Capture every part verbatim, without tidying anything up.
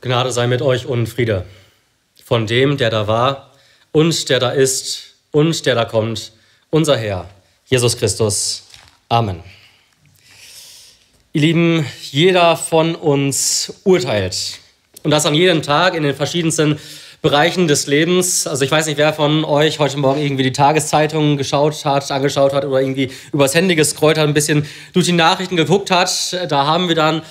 Gnade sei mit euch und Friede von dem, der da war und der da ist und der da kommt, unser Herr, Jesus Christus. Amen. Ihr Lieben, jeder von uns urteilt. Und das an jedem Tag in den verschiedensten Bereichen des Lebens. Also ich weiß nicht, wer von euch heute Morgen irgendwie die Tageszeitung geschaut hat, angeschaut hat oder irgendwie übers Handy gescrollt hat, ein bisschen durch die Nachrichten geguckt hat. Da haben wir dann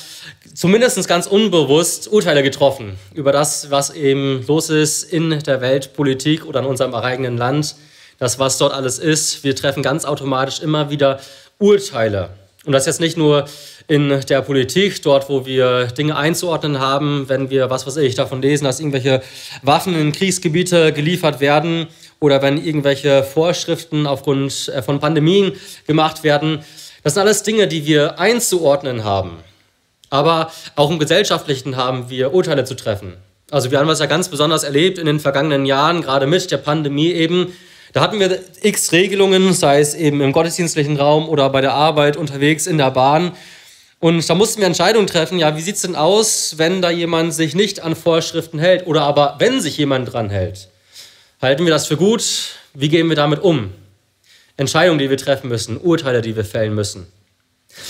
zumindest ganz unbewusst Urteile getroffen über das, was eben los ist in der Weltpolitik oder in unserem eigenen Land, das, was dort alles ist. Wir treffen ganz automatisch immer wieder Urteile. Und das jetzt nicht nur in der Politik, dort, wo wir Dinge einzuordnen haben, wenn wir, was weiß ich, davon lesen, dass irgendwelche Waffen in Kriegsgebiete geliefert werden oder wenn irgendwelche Vorschriften aufgrund von Pandemien gemacht werden. Das sind alles Dinge, die wir einzuordnen haben. Aber auch im Gesellschaftlichen haben wir Urteile zu treffen. Also wir haben das ja ganz besonders erlebt in den vergangenen Jahren, gerade mit der Pandemie eben. Da hatten wir x Regelungen, sei es eben im gottesdienstlichen Raum oder bei der Arbeit, unterwegs, in der Bahn. Und da mussten wir Entscheidungen treffen, ja, wie sieht es denn aus, wenn da jemand sich nicht an Vorschriften hält oder aber wenn sich jemand dran hält? Halten wir das für gut? Wie gehen wir damit um? Entscheidungen, die wir treffen müssen, Urteile, die wir fällen müssen.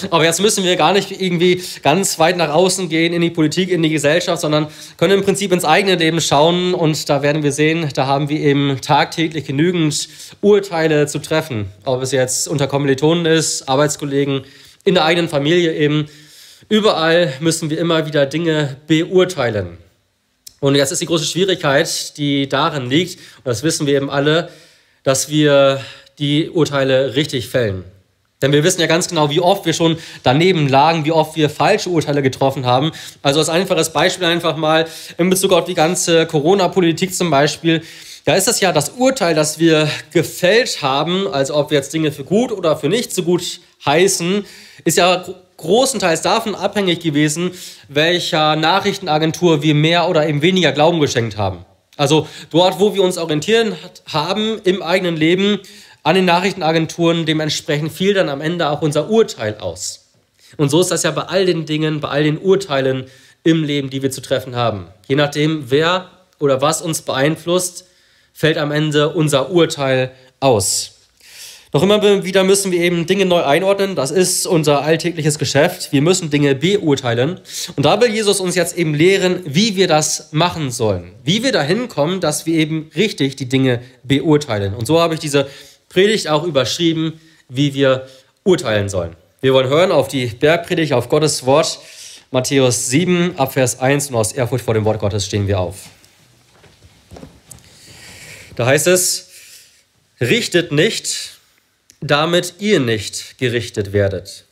Aber jetzt müssen wir gar nicht irgendwie ganz weit nach außen gehen, in die Politik, in die Gesellschaft, sondern können im Prinzip ins eigene Leben schauen und da werden wir sehen, da haben wir eben tagtäglich genügend Urteile zu treffen. Ob es jetzt unter Kommilitonen ist, Arbeitskollegen, in der eigenen Familie eben. Überall müssen wir immer wieder Dinge beurteilen. Und jetzt ist die große Schwierigkeit, die darin liegt, und das wissen wir eben alle, dass wir die Urteile richtig fällen. Denn wir wissen ja ganz genau, wie oft wir schon daneben lagen, wie oft wir falsche Urteile getroffen haben. Also als einfaches Beispiel einfach mal in Bezug auf die ganze Corona-Politik zum Beispiel. Da ist das ja das Urteil, das wir gefällt haben, also ob wir jetzt Dinge für gut oder für nicht so gut heißen, ist ja großenteils davon abhängig gewesen, welcher Nachrichtenagentur wir mehr oder eben weniger Glauben geschenkt haben. Also dort, wo wir uns orientieren haben im eigenen Leben, an den Nachrichtenagenturen, dementsprechend fiel dann am Ende auch unser Urteil aus. Und so ist das ja bei all den Dingen, bei all den Urteilen im Leben, die wir zu treffen haben. Je nachdem, wer oder was uns beeinflusst, fällt am Ende unser Urteil aus. Noch immer wieder müssen wir eben Dinge neu einordnen. Das ist unser alltägliches Geschäft. Wir müssen Dinge beurteilen. Und da will Jesus uns jetzt eben lehren, wie wir das machen sollen. Wie wir dahin kommen, dass wir eben richtig die Dinge beurteilen. Und so habe ich diese Predigt auch überschrieben, wie wir urteilen sollen. Wir wollen hören auf die Bergpredigt, auf Gottes Wort, Matthäus sieben, ab Vers eins, und aus Ehrfurcht vor dem Wort Gottes stehen wir auf. Da heißt es, richtet nicht, damit ihr nicht gerichtet werdet.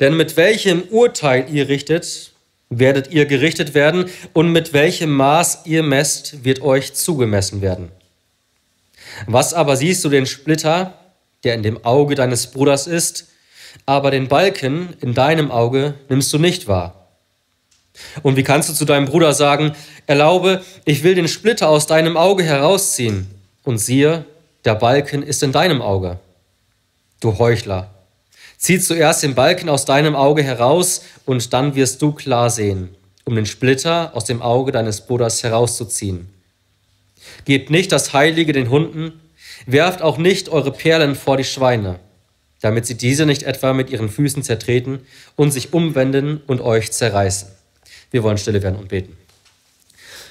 Denn mit welchem Urteil ihr richtet, werdet ihr gerichtet werden, und mit welchem Maß ihr messt, wird euch zugemessen werden. Was aber siehst du den Splitter, der in dem Auge deines Bruders ist, aber den Balken in deinem Auge nimmst du nicht wahr? Und wie kannst du zu deinem Bruder sagen, erlaube, ich will den Splitter aus deinem Auge herausziehen, und siehe, der Balken ist in deinem Auge? Du Heuchler, zieh zuerst den Balken aus deinem Auge heraus, und dann wirst du klar sehen, um den Splitter aus dem Auge deines Bruders herauszuziehen. Gebt nicht das Heilige den Hunden, werft auch nicht eure Perlen vor die Schweine, damit sie diese nicht etwa mit ihren Füßen zertreten und sich umwenden und euch zerreißen. Wir wollen stille werden und beten.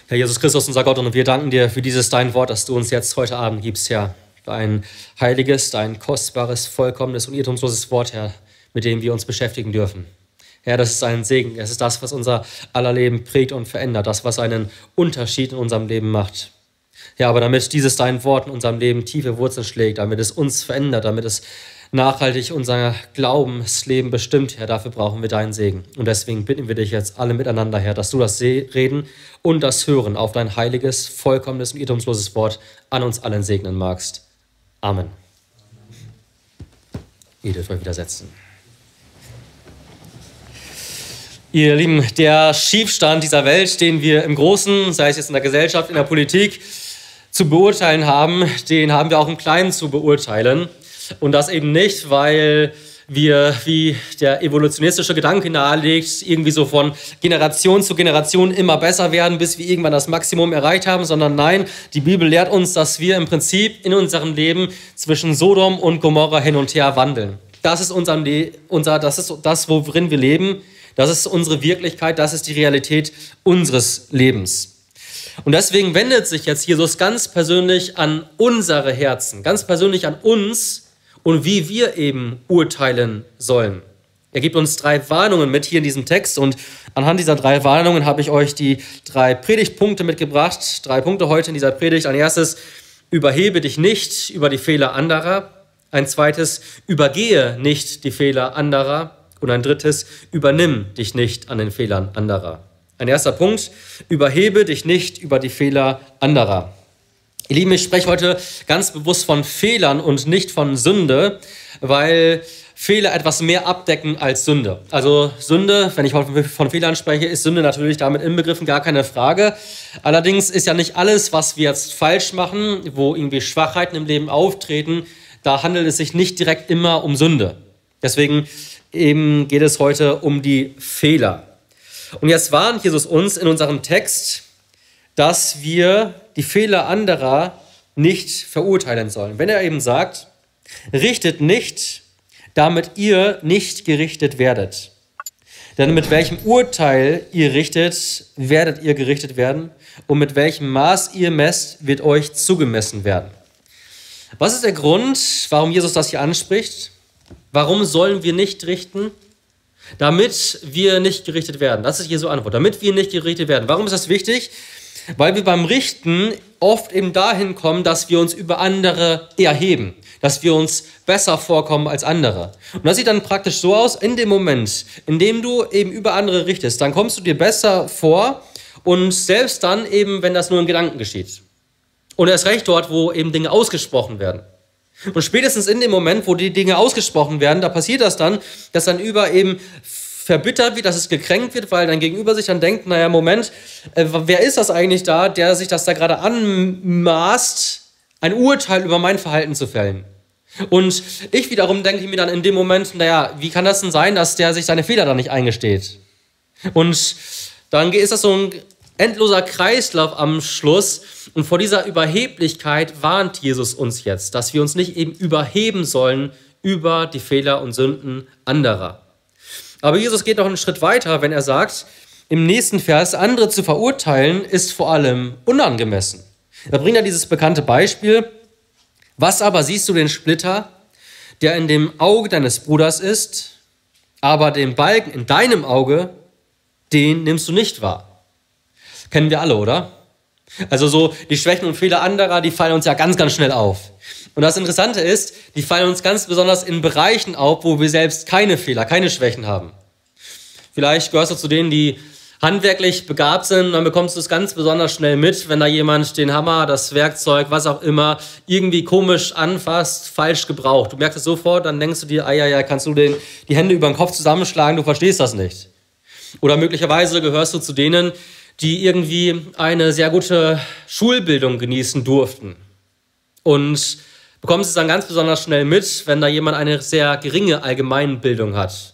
Herr Jesus Christus, unser Gott, und wir danken dir für dieses dein Wort, das du uns jetzt heute Abend gibst, Herr. Dein heiliges, dein kostbares, vollkommenes und irrtumsloses Wort, Herr, mit dem wir uns beschäftigen dürfen. Herr, das ist ein Segen. Es ist das, was unser aller Leben prägt und verändert, das, was einen Unterschied in unserem Leben macht. Ja, aber damit dieses dein Wort in unserem Leben tiefe Wurzeln schlägt, damit es uns verändert, damit es nachhaltig unser Glaubensleben bestimmt, Herr, dafür brauchen wir deinen Segen. Und deswegen bitten wir dich jetzt alle miteinander, Herr, dass du das Reden und das Hören auf dein heiliges, vollkommenes und irrtumsloses Wort an uns allen segnen magst. Amen. Ihr dürft euch wieder setzen. Ihr Lieben, der Schiefstand dieser Welt, den wir im Großen, sei es jetzt in der Gesellschaft, in der Politik, zu beurteilen haben, den haben wir auch im Kleinen zu beurteilen. Und das eben nicht, weil wir, wie der evolutionistische Gedanke nahelegt, irgendwie so von Generation zu Generation immer besser werden, bis wir irgendwann das Maximum erreicht haben, sondern nein, die Bibel lehrt uns, dass wir im Prinzip in unserem Leben zwischen Sodom und Gomorra hin und her wandeln. Das ist unser, unser, das ist das, worin wir leben. Das ist unsere Wirklichkeit, das ist die Realität unseres Lebens. Und deswegen wendet sich jetzt Jesus ganz persönlich an unsere Herzen, ganz persönlich an uns und wie wir eben urteilen sollen. Er gibt uns drei Warnungen mit hier in diesem Text und anhand dieser drei Warnungen habe ich euch die drei Predigtpunkte mitgebracht. Drei Punkte heute in dieser Predigt. Ein erstes, überhebe dich nicht über die Fehler anderer. Ein zweites, übergehe nicht die Fehler anderer. Und ein drittes, übernimm dich nicht an den Fehlern anderer. Ein erster Punkt, überhebe dich nicht über die Fehler anderer. Ihr Lieben, ich spreche heute ganz bewusst von Fehlern und nicht von Sünde, weil Fehler etwas mehr abdecken als Sünde. Also Sünde, wenn ich von Fehlern spreche, ist Sünde natürlich damit inbegriffen, gar keine Frage. Allerdings ist ja nicht alles, was wir jetzt falsch machen, wo irgendwie Schwachheiten im Leben auftreten, da handelt es sich nicht direkt immer um Sünde. Deswegen eben geht es heute um die Fehler. Und jetzt warnt Jesus uns in unserem Text, dass wir die Fehler anderer nicht verurteilen sollen. Wenn er eben sagt, richtet nicht, damit ihr nicht gerichtet werdet. Denn mit welchem Urteil ihr richtet, werdet ihr gerichtet werden. Und mit welchem Maß ihr messt, wird euch zugemessen werden. Was ist der Grund, warum Jesus das hier anspricht? Warum sollen wir nicht richten? Damit wir nicht gerichtet werden. Das ist Jesu Antwort. Damit wir nicht gerichtet werden. Warum ist das wichtig? Weil wir beim Richten oft eben dahin kommen, dass wir uns über andere erheben. Dass wir uns besser vorkommen als andere. Und das sieht dann praktisch so aus, in dem Moment, in dem du eben über andere richtest, dann kommst du dir besser vor und selbst dann eben, wenn das nur in Gedanken geschieht. Und erst recht dort, wo eben Dinge ausgesprochen werden. Und spätestens in dem Moment, wo die Dinge ausgesprochen werden, da passiert das dann, dass dein Über eben verbittert wird, dass es gekränkt wird, weil dein Gegenüber sich dann denkt, naja, Moment, äh, wer ist das eigentlich da, der sich das da gerade anmaßt, ein Urteil über mein Verhalten zu fällen? Und ich wiederum denke mir dann in dem Moment, naja, wie kann das denn sein, dass der sich seine Fehler da nicht eingesteht? Und dann ist das so ein endloser Kreislauf am Schluss. Und vor dieser Überheblichkeit warnt Jesus uns jetzt, dass wir uns nicht eben überheben sollen über die Fehler und Sünden anderer. Aber Jesus geht noch einen Schritt weiter, wenn er sagt, im nächsten Vers, andere zu verurteilen, ist vor allem unangemessen. Da bringt er dieses bekannte Beispiel. Was aber siehst du den Splitter, der in dem Auge deines Bruders ist, aber den Balken in deinem Auge, den nimmst du nicht wahr? Kennen wir alle, oder? Also so die Schwächen und Fehler anderer, die fallen uns ja ganz, ganz schnell auf. Und das Interessante ist, die fallen uns ganz besonders in Bereichen auf, wo wir selbst keine Fehler, keine Schwächen haben. Vielleicht gehörst du zu denen, die handwerklich begabt sind, dann bekommst du es ganz besonders schnell mit, wenn da jemand den Hammer, das Werkzeug, was auch immer, irgendwie komisch anfasst, falsch gebraucht. Du merkst es sofort, dann denkst du dir, ah ja, ja, kannst du den, die Hände über den Kopf zusammenschlagen, du verstehst das nicht. Oder möglicherweise gehörst du zu denen, die irgendwie eine sehr gute Schulbildung genießen durften. Und bekommst es dann ganz besonders schnell mit, wenn da jemand eine sehr geringe Allgemeinbildung hat.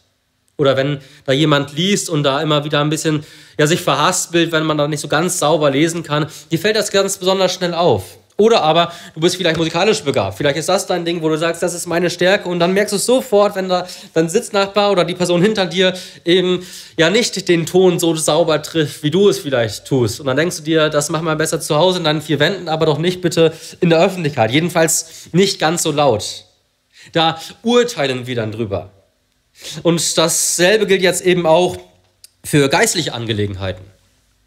Oder wenn da jemand liest und da immer wieder ein bisschen ja, sich verhaspelt, wenn man da nicht so ganz sauber lesen kann. Dir fällt das ganz besonders schnell auf. Oder aber du bist vielleicht musikalisch begabt. Vielleicht ist das dein Ding, wo du sagst, das ist meine Stärke. Und dann merkst du es sofort, wenn da dein Sitznachbar oder die Person hinter dir eben ja nicht den Ton so sauber trifft, wie du es vielleicht tust. Und dann denkst du dir, das mach mal besser zu Hause in deinen vier Wänden, aber doch nicht bitte in der Öffentlichkeit. Jedenfalls nicht ganz so laut. Da urteilen wir dann drüber. Und dasselbe gilt jetzt eben auch für geistliche Angelegenheiten.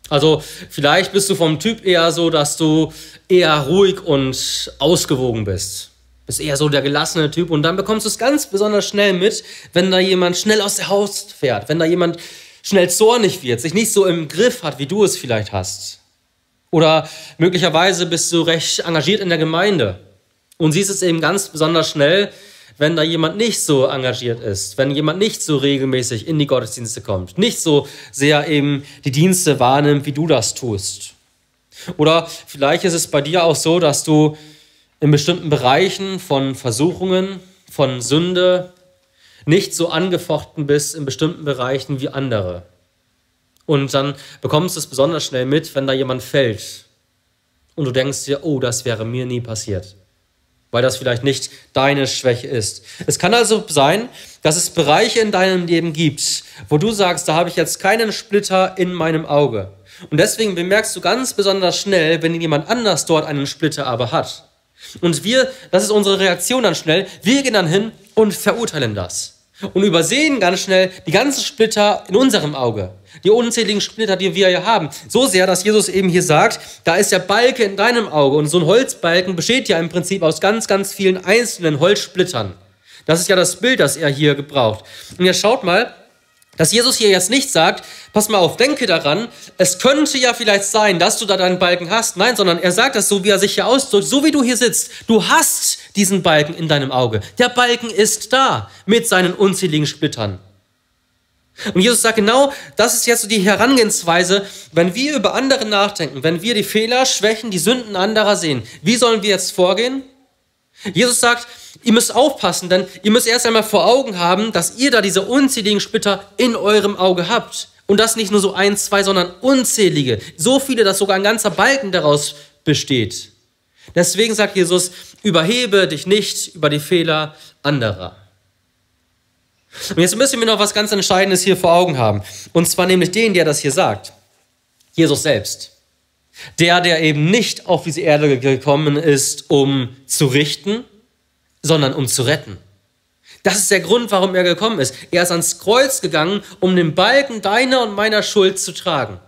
Also vielleicht bist du vom Typ eher so, dass du eher ruhig und ausgewogen bist. Bist eher so der gelassene Typ und dann bekommst du es ganz besonders schnell mit, wenn da jemand schnell aus der Haus fährt, wenn da jemand schnell zornig wird, sich nicht so im Griff hat, wie du es vielleicht hast. Oder möglicherweise bist du recht engagiert in der Gemeinde und siehst es eben ganz besonders schnell, wenn da jemand nicht so engagiert ist, wenn jemand nicht so regelmäßig in die Gottesdienste kommt, nicht so sehr eben die Dienste wahrnimmt, wie du das tust. Oder vielleicht ist es bei dir auch so, dass du in bestimmten Bereichen von Versuchungen, von Sünde, nicht so angefochten bist in bestimmten Bereichen wie andere. Und dann bekommst du es besonders schnell mit, wenn da jemand fällt. Und du denkst dir, oh, das wäre mir nie passiert. Weil das vielleicht nicht deine Schwäche ist. Es kann also sein, dass es Bereiche in deinem Leben gibt, wo du sagst, da habe ich jetzt keinen Splitter in meinem Auge. Und deswegen bemerkst du ganz besonders schnell, wenn jemand anders dort einen Splitter aber hat. Und wir, das ist unsere Reaktion dann schnell, wir gehen dann hin und verurteilen das. Und übersehen ganz schnell die ganzen Splitter in unserem Auge. Die unzähligen Splitter, die wir hier haben. So sehr, dass Jesus eben hier sagt, da ist der Balken in deinem Auge. Und so ein Holzbalken besteht ja im Prinzip aus ganz, ganz vielen einzelnen Holzsplittern. Das ist ja das Bild, das er hier gebraucht. Und jetzt schaut mal, dass Jesus hier jetzt nicht sagt, pass mal auf, denke daran, es könnte ja vielleicht sein, dass du da deinen Balken hast. Nein, sondern er sagt das so, wie er sich hier ausdrückt, so wie du hier sitzt. Du hast diesen Balken in deinem Auge. Der Balken ist da mit seinen unzähligen Splittern. Und Jesus sagt genau, das ist jetzt so die Herangehensweise, wenn wir über andere nachdenken, wenn wir die Fehler, Schwächen, die Sünden anderer sehen, wie sollen wir jetzt vorgehen? Jesus sagt, ihr müsst aufpassen, denn ihr müsst erst einmal vor Augen haben, dass ihr da diese unzähligen Splitter in eurem Auge habt. Und das nicht nur so ein, zwei, sondern unzählige. So viele, dass sogar ein ganzer Balken daraus besteht. Deswegen sagt Jesus, überhebe dich nicht über die Fehler anderer. Und jetzt müssen wir noch was ganz Entscheidendes hier vor Augen haben. Und zwar nämlich den, der das hier sagt. Jesus selbst. Der, der eben nicht auf diese Erde gekommen ist, um zu richten, sondern um zu retten. Das ist der Grund, warum er gekommen ist. Er ist ans Kreuz gegangen, um den Balken deiner und meiner Schuld zu tragen.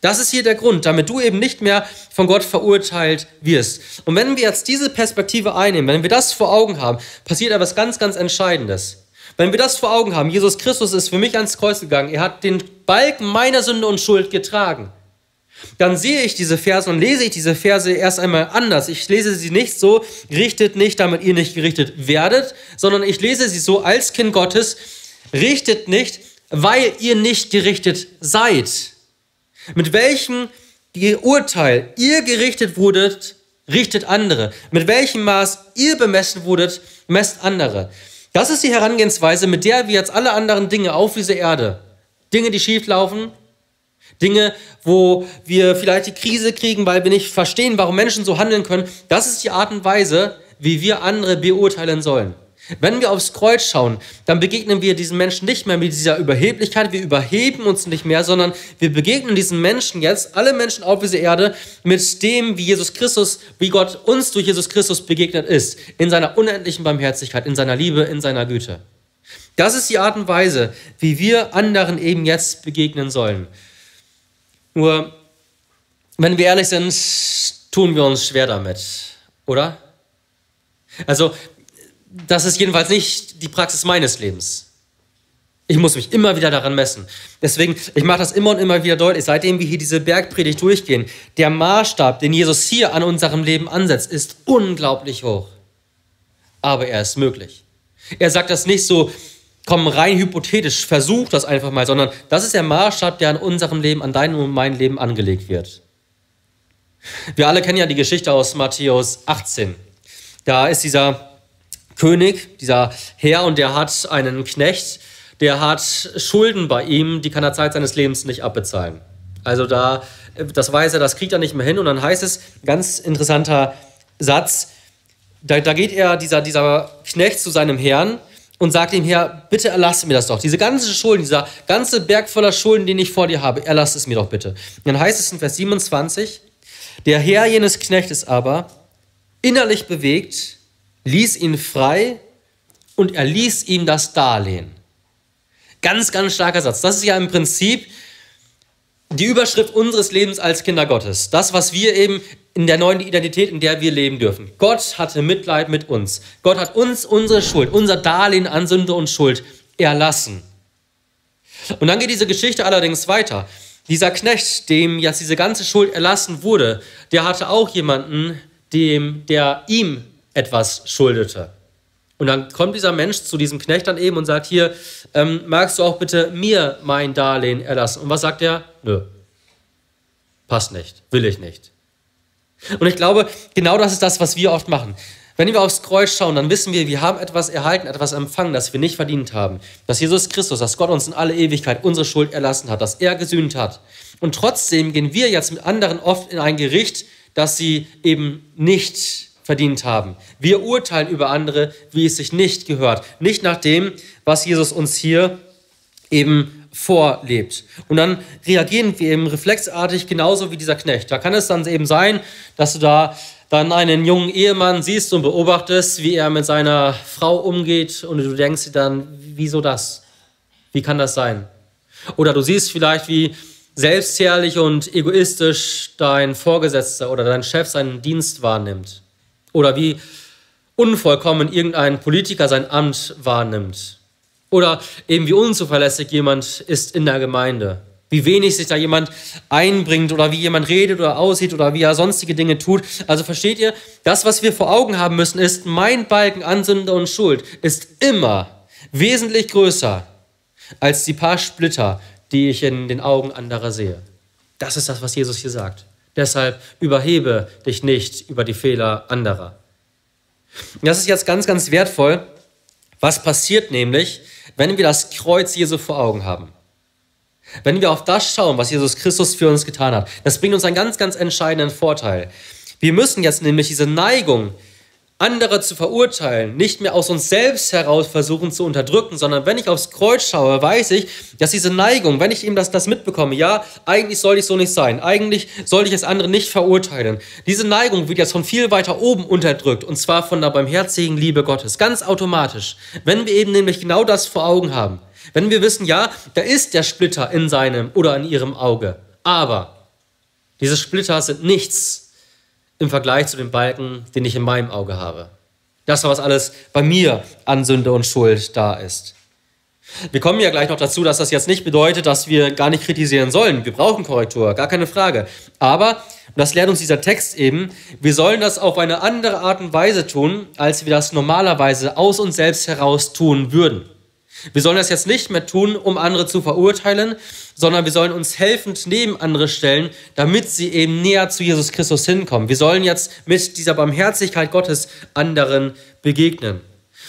Das ist hier der Grund, damit du eben nicht mehr von Gott verurteilt wirst. Und wenn wir jetzt diese Perspektive einnehmen, wenn wir das vor Augen haben, passiert etwas ganz, ganz Entscheidendes. Wenn wir das vor Augen haben, Jesus Christus ist für mich ans Kreuz gegangen, er hat den Balken meiner Sünde und Schuld getragen, dann sehe ich diese Verse und lese ich diese Verse erst einmal anders. Ich lese sie nicht so, richtet nicht, damit ihr nicht gerichtet werdet, sondern ich lese sie so als Kind Gottes, richtet nicht, weil ihr nicht gerichtet seid. Mit welchem Urteil ihr gerichtet wurdet, richtet andere. Mit welchem Maß ihr bemessen wurdet, messt andere. Das ist die Herangehensweise, mit der wir jetzt alle anderen Dinge auf dieser Erde, Dinge, die schief laufen, Dinge, wo wir vielleicht die Krise kriegen, weil wir nicht verstehen, warum Menschen so handeln können. Das ist die Art und Weise, wie wir andere beurteilen sollen. Wenn wir aufs Kreuz schauen, dann begegnen wir diesen Menschen nicht mehr mit dieser Überheblichkeit. Wir überheben uns nicht mehr, sondern wir begegnen diesen Menschen jetzt, alle Menschen auf dieser Erde, mit dem, wie Jesus Christus, wie Gott uns durch Jesus Christus begegnet ist. In seiner unendlichen Barmherzigkeit, in seiner Liebe, in seiner Güte. Das ist die Art und Weise, wie wir anderen eben jetzt begegnen sollen. Nur, wenn wir ehrlich sind, tun wir uns schwer damit, oder? Also, das ist jedenfalls nicht die Praxis meines Lebens. Ich muss mich immer wieder daran messen. Deswegen, ich mache das immer und immer wieder deutlich, seitdem wir hier diese Bergpredigt durchgehen, der Maßstab, den Jesus hier an unserem Leben ansetzt, ist unglaublich hoch. Aber er ist möglich. Er sagt das nicht so, komm, rein hypothetisch, versuch das einfach mal, sondern das ist der Maßstab, der an unserem Leben, an deinem und meinem Leben angelegt wird. Wir alle kennen ja die Geschichte aus Matthäus achtzehn. Da ist dieser König, dieser Herr, und der hat einen Knecht, der hat Schulden bei ihm, die kann er Zeit seines Lebens nicht abbezahlen. Also da, das weiß er, das kriegt er nicht mehr hin, und dann heißt es, ganz interessanter Satz, da, da geht er, dieser, dieser Knecht zu seinem Herrn, und sagt ihm, Herr, bitte erlasse mir das doch. Diese ganze Schulden, dieser ganze Berg voller Schulden, den ich vor dir habe, erlasse es mir doch bitte. Und dann heißt es in Vers siebenundzwanzig, der Herr jenes Knechtes aber, innerlich bewegt, ließ ihn frei und er ließ ihm das Darlehen. Ganz, ganz starker Satz. Das ist ja im Prinzip die Überschrift unseres Lebens als Kinder Gottes. Das, was wir eben in der neuen Identität, in der wir leben dürfen. Gott hatte Mitleid mit uns. Gott hat uns unsere Schuld, unser Darlehen an Sünde und Schuld erlassen. Und dann geht diese Geschichte allerdings weiter. Dieser Knecht, dem jetzt diese ganze Schuld erlassen wurde, der hatte auch jemanden, dem, der ihm etwas schuldete. Und dann kommt dieser Mensch zu diesem Knecht dann eben und sagt, hier, ähm, magst du auch bitte mir mein Darlehen erlassen? Und was sagt er? Nö, passt nicht, will ich nicht. Und ich glaube, genau das ist das, was wir oft machen. Wenn wir aufs Kreuz schauen, dann wissen wir, wir haben etwas erhalten, etwas empfangen, das wir nicht verdient haben. Dass Jesus Christus, dass Gott uns in alle Ewigkeit unsere Schuld erlassen hat, dass er gesühnt hat. Und trotzdem gehen wir jetzt mit anderen oft in ein Gericht, das sie eben nicht verdient haben. Wir urteilen über andere, wie es sich nicht gehört. Nicht nach dem, was Jesus uns hier eben vorlebt. Und dann reagieren wir eben reflexartig, genauso wie dieser Knecht. Da kann es dann eben sein, dass du da dann einen jungen Ehemann siehst und beobachtest, wie er mit seiner Frau umgeht und du denkst dir dann, wieso das? Wie kann das sein? Oder du siehst vielleicht, wie selbstherrlich und egoistisch dein Vorgesetzter oder dein Chef seinen Dienst wahrnimmt. Oder wie unvollkommen irgendein Politiker sein Amt wahrnimmt. Oder eben wie unzuverlässig jemand ist in der Gemeinde. Wie wenig sich da jemand einbringt oder wie jemand redet oder aussieht oder wie er sonstige Dinge tut. Also versteht ihr, das, was wir vor Augen haben müssen, ist, mein Balken an Sünde und Schuld ist immer wesentlich größer als die paar Splitter, die ich in den Augen anderer sehe. Das ist das, was Jesus hier sagt. Deshalb überhebe dich nicht über die Fehler anderer. Und das ist jetzt ganz, ganz wertvoll. Was passiert nämlich, wenn wir das Kreuz Jesu vor Augen haben? Wenn wir auf das schauen, was Jesus Christus für uns getan hat, das bringt uns einen ganz, ganz entscheidenden Vorteil. Wir müssen jetzt nämlich diese Neigung, andere zu verurteilen, nicht mehr aus uns selbst heraus versuchen zu unterdrücken, sondern wenn ich aufs Kreuz schaue, weiß ich, dass diese Neigung, wenn ich eben das, das mitbekomme, ja, eigentlich sollte ich so nicht sein, eigentlich sollte ich das andere nicht verurteilen. Diese Neigung wird jetzt von viel weiter oben unterdrückt, und zwar von der barmherzigen Liebe Gottes, ganz automatisch. Wenn wir eben nämlich genau das vor Augen haben, wenn wir wissen, ja, da ist der Splitter in seinem oder in ihrem Auge, aber diese Splitter sind nichts im Vergleich zu dem Balken, den ich in meinem Auge habe. Das, was alles bei mir an Sünde und Schuld da ist. Wir kommen ja gleich noch dazu, dass das jetzt nicht bedeutet, dass wir gar nicht kritisieren sollen. Wir brauchen Korrektur, gar keine Frage. Aber, und das lehrt uns dieser Text eben, wir sollen das auf eine andere Art und Weise tun, als wir das normalerweise aus uns selbst heraus tun würden. Wir sollen das jetzt nicht mehr tun, um andere zu verurteilen, sondern wir sollen uns helfend neben andere stellen, damit sie eben näher zu Jesus Christus hinkommen. Wir sollen jetzt mit dieser Barmherzigkeit Gottes anderen begegnen.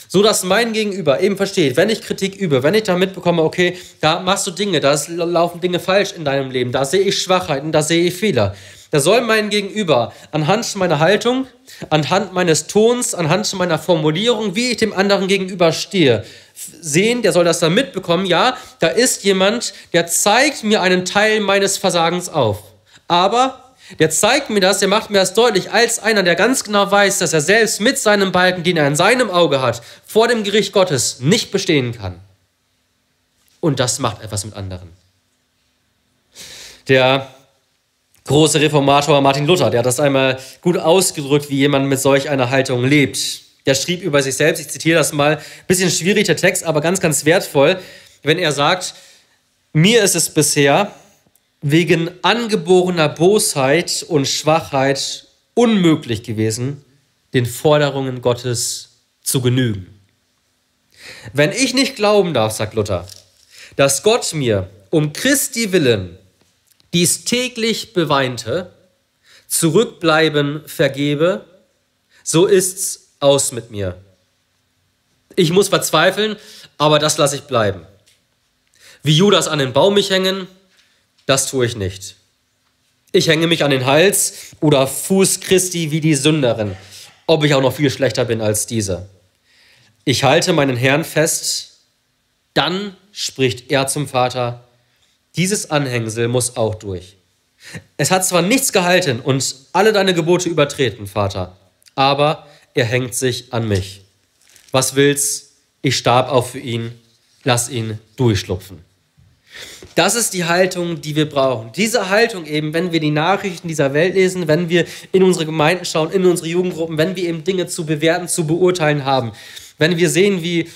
So dass mein Gegenüber eben versteht, wenn ich Kritik übe, wenn ich da mitbekomme, okay, da machst du Dinge, da laufen Dinge falsch in deinem Leben, da sehe ich Schwachheiten, da sehe ich Fehler. Da soll mein Gegenüber anhand meiner Haltung, anhand meines Tons, anhand meiner Formulierung, wie ich dem anderen gegenüber stehe, sehen, der soll das dann mitbekommen, ja, da ist jemand, der zeigt mir einen Teil meines Versagens auf. Aber der zeigt mir das, der macht mir das deutlich, als einer, der ganz genau weiß, dass er selbst mit seinem Balken, den er in seinem Auge hat, vor dem Gericht Gottes nicht bestehen kann. Und das macht etwas mit anderen. Der große Reformator Martin Luther, der hat das einmal gut ausgedrückt, wie jemand mit solch einer Haltung lebt. Der schrieb über sich selbst, ich zitiere das mal, bisschen schwierig der Text, aber ganz, ganz wertvoll, wenn er sagt, mir ist es bisher wegen angeborener Bosheit und Schwachheit unmöglich gewesen, den Forderungen Gottes zu genügen. Wenn ich nicht glauben darf, sagt Luther, dass Gott mir um Christi willen dies täglich beweinte, zurückbleiben vergebe, so ist's aus mit mir. Ich muss verzweifeln, aber das lasse ich bleiben. Wie Judas an den Baum mich hängen, das tue ich nicht. Ich hänge mich an den Hals oder Fuß Christi wie die Sünderin, ob ich auch noch viel schlechter bin als diese. Ich halte meinen Herrn fest, dann spricht er zum Vater, dieses Anhängsel muss auch durch. Es hat zwar nichts gehalten und alle deine Gebote übertreten, Vater, aber er hängt sich an mich. Was willst? Ich starb auch für ihn. Lass ihn durchschlupfen. Das ist die Haltung, die wir brauchen. Diese Haltung eben, wenn wir die Nachrichten dieser Welt lesen, wenn wir in unsere Gemeinden schauen, in unsere Jugendgruppen, wenn wir eben Dinge zu bewerten, zu beurteilen haben, wenn wir sehen, wie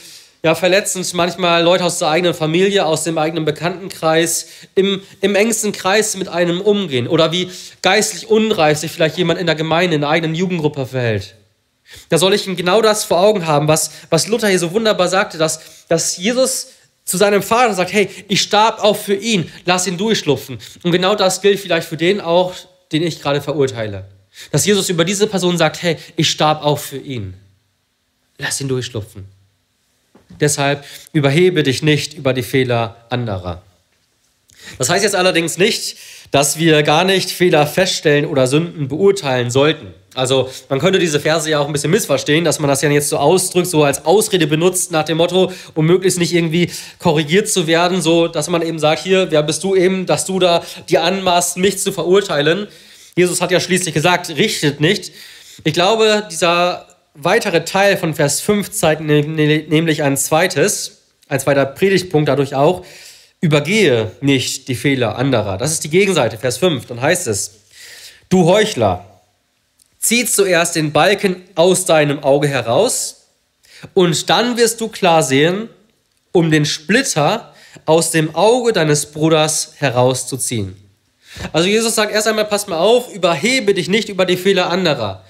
ja, verletzend manchmal Leute aus der eigenen Familie, aus dem eigenen Bekanntenkreis, im, im engsten Kreis mit einem umgehen. Oder wie geistlich unreif sich vielleicht jemand in der Gemeinde, in der eigenen Jugendgruppe verhält. Da soll ich ihm genau das vor Augen haben, was, was Luther hier so wunderbar sagte, dass, dass Jesus zu seinem Vater sagt, hey, ich starb auch für ihn, lass ihn durchschlupfen. Und genau das gilt vielleicht für den auch, den ich gerade verurteile. Dass Jesus über diese Person sagt, hey, ich starb auch für ihn. Lass ihn durchschlupfen. Deshalb überhebe dich nicht über die Fehler anderer. Das heißt jetzt allerdings nicht, dass wir gar nicht Fehler feststellen oder Sünden beurteilen sollten. Also man könnte diese Verse ja auch ein bisschen missverstehen, dass man das ja jetzt so ausdrückt, so als Ausrede benutzt nach dem Motto, um möglichst nicht irgendwie korrigiert zu werden, so dass man eben sagt, hier, wer bist du eben, dass du da dir anmaßt, mich zu verurteilen. Jesus hat ja schließlich gesagt, richtet nicht. Ich glaube, dieser weitere Teil von Vers fünf zeigt nämlich ein zweites, ein zweiter Predigtpunkt dadurch auch, übergehe nicht die Fehler anderer. Das ist die Gegenseite, Vers fünf. Dann heißt es, du Heuchler, zieh zuerst den Balken aus deinem Auge heraus und dann wirst du klar sehen, um den Splitter aus dem Auge deines Bruders herauszuziehen. Also Jesus sagt erst einmal, pass mal auf, überhebe dich nicht über die Fehler anderer.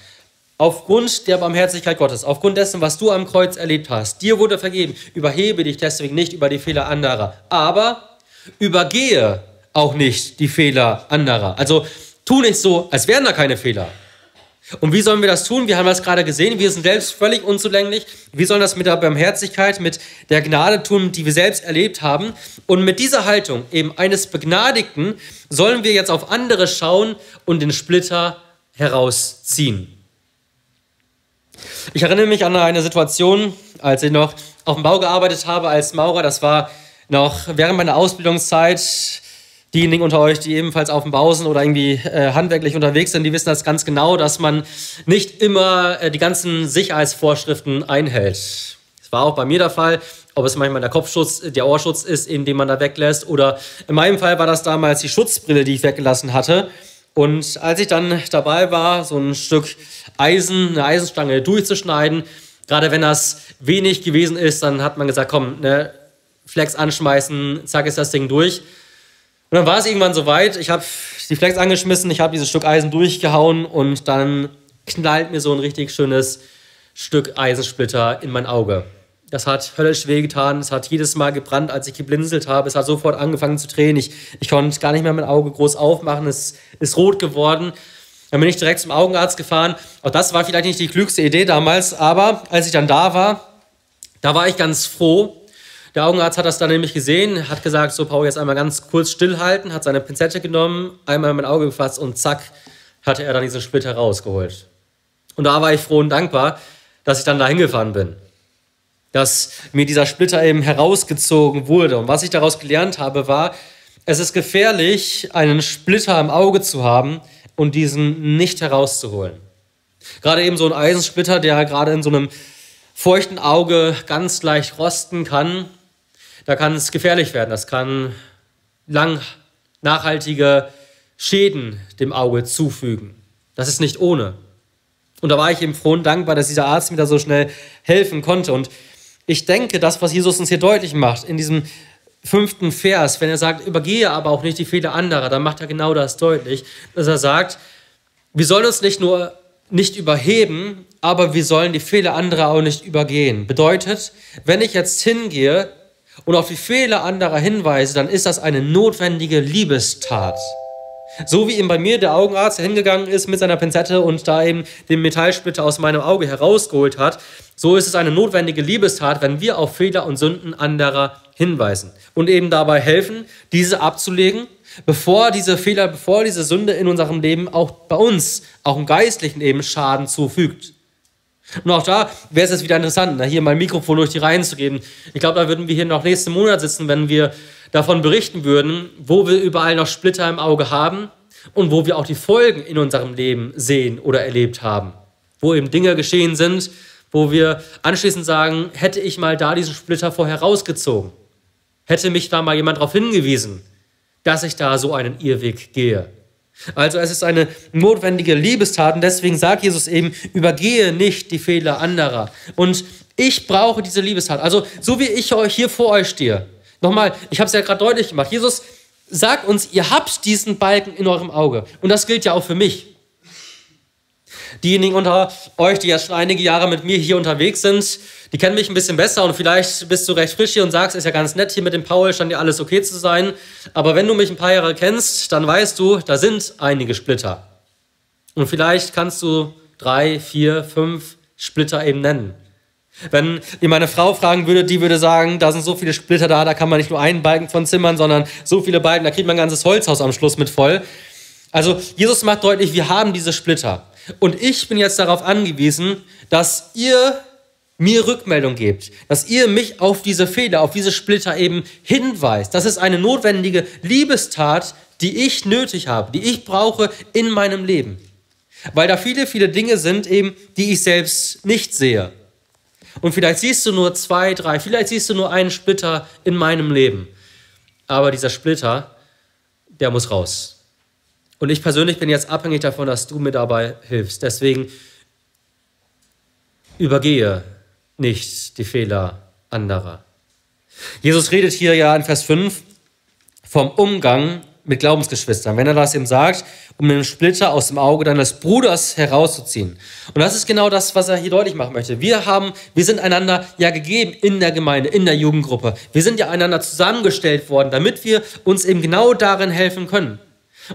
Aufgrund der Barmherzigkeit Gottes, aufgrund dessen, was du am Kreuz erlebt hast, dir wurde vergeben, überhebe dich deswegen nicht über die Fehler anderer. Aber übergehe auch nicht die Fehler anderer. Also tu nicht so, als wären da keine Fehler. Und wie sollen wir das tun? Wir haben das gerade gesehen, wir sind selbst völlig unzulänglich. Wir sollen das mit der Barmherzigkeit, mit der Gnade tun, die wir selbst erlebt haben. Und mit dieser Haltung eben eines Begnadigten sollen wir jetzt auf andere schauen und den Splitter herausziehen. Ich erinnere mich an eine Situation, als ich noch auf dem Bau gearbeitet habe als Maurer. Das war noch während meiner Ausbildungszeit. Diejenigen unter euch, die ebenfalls auf dem Bau sind oder irgendwie äh, handwerklich unterwegs sind, die wissen das ganz genau, dass man nicht immer äh, die ganzen Sicherheitsvorschriften einhält. Das war auch bei mir der Fall. Ob es manchmal der Kopfschutz, der Ohrschutz ist, den man da weglässt. Oder in meinem Fall war das damals die Schutzbrille, die ich weggelassen hatte. Und als ich dann dabei war, so ein Stück Eisen, eine Eisenstange durchzuschneiden, gerade wenn das wenig gewesen ist, dann hat man gesagt, komm, ne, Flex anschmeißen, zack, ist das Ding durch. Und dann war es irgendwann soweit, ich habe die Flex angeschmissen, ich habe dieses Stück Eisen durchgehauen und dann knallt mir so ein richtig schönes Stück Eisensplitter in mein Auge. Das hat höllisch wehgetan, es hat jedes Mal gebrannt, als ich geblinzelt habe. Es hat sofort angefangen zu tränen. Ich, ich konnte gar nicht mehr mein Auge groß aufmachen, es ist rot geworden. Dann bin ich direkt zum Augenarzt gefahren. Auch das war vielleicht nicht die klügste Idee damals, aber als ich dann da war, da war ich ganz froh. Der Augenarzt hat das dann nämlich gesehen, hat gesagt, so Paul, jetzt einmal ganz kurz stillhalten, hat seine Pinzette genommen, einmal in mein Auge gefasst und zack, hatte er dann diesen Splitter rausgeholt. Und da war ich froh und dankbar, dass ich dann da hingefahren bin. Dass mir dieser Splitter eben herausgezogen wurde. Und was ich daraus gelernt habe, war, es ist gefährlich, einen Splitter im Auge zu haben und diesen nicht herauszuholen. Gerade eben so ein Eisensplitter, der gerade in so einem feuchten Auge ganz leicht rosten kann, da kann es gefährlich werden. Das kann lang nachhaltige Schäden dem Auge zufügen. Das ist nicht ohne. Und da war ich eben froh und dankbar, dass dieser Arzt mir da so schnell helfen konnte. Und ich denke, das, was Jesus uns hier deutlich macht, in diesem fünften Vers, wenn er sagt, übergehe aber auch nicht die Fehler anderer, dann macht er genau das deutlich, dass er sagt, wir sollen uns nicht nur nicht überheben, aber wir sollen die Fehler anderer auch nicht übergehen. Bedeutet, wenn ich jetzt hingehe und auf die Fehler anderer hinweise, dann ist das eine notwendige Liebestat. So wie eben bei mir der Augenarzt hingegangen ist mit seiner Pinzette und da eben den Metallsplitter aus meinem Auge herausgeholt hat, so ist es eine notwendige Liebestat, wenn wir auf Fehler und Sünden anderer hinweisen und eben dabei helfen, diese abzulegen, bevor diese Fehler, bevor diese Sünde in unserem Leben auch bei uns, auch im geistlichen Leben, Schaden zufügt. Und auch da wäre es jetzt wieder interessant, hier mal ein Mikrofon durch die Reihen zu geben. Ich glaube, da würden wir hier noch nächsten Monat sitzen, wenn wir davon berichten würden, wo wir überall noch Splitter im Auge haben und wo wir auch die Folgen in unserem Leben sehen oder erlebt haben. Wo eben Dinge geschehen sind, wo wir anschließend sagen, hätte ich mal da diesen Splitter vorher rausgezogen, hätte mich da mal jemand darauf hingewiesen, dass ich da so einen Irrweg gehe. Also es ist eine notwendige Liebestat und deswegen sagt Jesus eben, übergehe nicht die Fehler anderer. Und ich brauche diese Liebestat. Also so wie ich euch hier vor euch stehe. Nochmal, ich habe es ja gerade deutlich gemacht. Jesus sagt uns, ihr habt diesen Balken in eurem Auge. Und das gilt ja auch für mich. Diejenigen unter euch, die ja schon einige Jahre mit mir hier unterwegs sind, die kennen mich ein bisschen besser und vielleicht bist du recht frisch hier und sagst, ist ja ganz nett hier mit dem Paul, scheint ja alles okay zu sein. Aber wenn du mich ein paar Jahre kennst, dann weißt du, da sind einige Splitter. Und vielleicht kannst du drei, vier, fünf Splitter eben nennen. Wenn ihr meine Frau fragen würdet, die würde sagen, da sind so viele Splitter da, da kann man nicht nur einen Balken von zimmern, sondern so viele Balken, da kriegt man ein ganzes Holzhaus am Schluss mit voll. Also Jesus macht deutlich, wir haben diese Splitter. Und ich bin jetzt darauf angewiesen, dass ihr mir Rückmeldung gebt, dass ihr mich auf diese Fehler, auf diese Splitter eben hinweist. Das ist eine notwendige Liebestat, die ich nötig habe, die ich brauche in meinem Leben. Weil da viele, viele Dinge sind eben, die ich selbst nicht sehe. Und vielleicht siehst du nur zwei, drei, vielleicht siehst du nur einen Splitter in meinem Leben. Aber dieser Splitter, der muss raus. Und ich persönlich bin jetzt abhängig davon, dass du mir dabei hilfst. Deswegen übergehe nicht die Fehler anderer. Jesus redet hier ja in Vers fünf vom Umgang mit Glaubensgeschwistern, wenn er das eben sagt, um den Splitter aus dem Auge deines Bruders herauszuziehen. Und das ist genau das, was er hier deutlich machen möchte. Wir haben, wir sind einander ja gegeben in der Gemeinde, in der Jugendgruppe. Wir sind ja einander zusammengestellt worden, damit wir uns eben genau darin helfen können.